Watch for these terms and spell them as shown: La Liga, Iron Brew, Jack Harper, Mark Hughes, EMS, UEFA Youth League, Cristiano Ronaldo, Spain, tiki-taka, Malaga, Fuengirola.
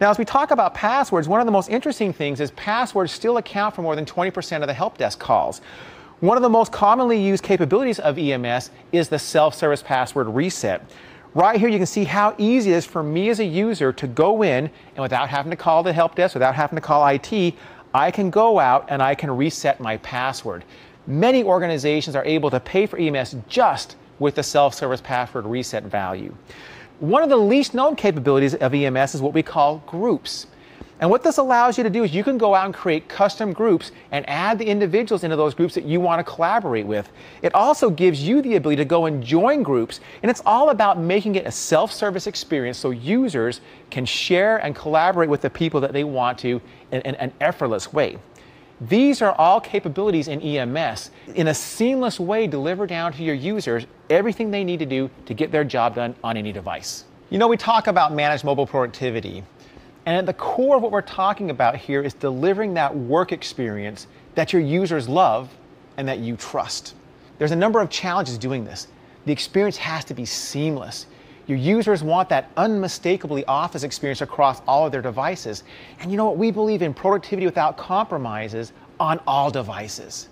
Now, as we talk about passwords, one of the most interesting things is passwords still account for more than 20% of the help desk calls. One of the most commonly used capabilities of EMS is the self-service password reset. Right here, you can see how easy it is for me as a user to go in, and without having to call the help desk, without having to call IT, I can go out and I can reset my password. Many organizations are able to pay for EMS just with the self-service password reset value. One of the least known capabilities of EMS is what we call groups. And what this allows you to do is you can go out and create custom groups and add the individuals into those groups that you want to collaborate with. It also gives you the ability to go and join groups, and it's all about making it a self-service experience so users can share and collaborate with the people that they want to in an effortless way. These are all capabilities in EMS in a seamless way delivered down to your users everything they need to do to get their job done on any device. You know, we talk about managed mobile productivity, and at the core of what we're talking about here is delivering that work experience that your users love and that you trust. There's a number of challenges doing this. The experience has to be seamless. Your users want that unmistakably office experience across all of their devices. And you know what? We believe in productivity without compromises on all devices.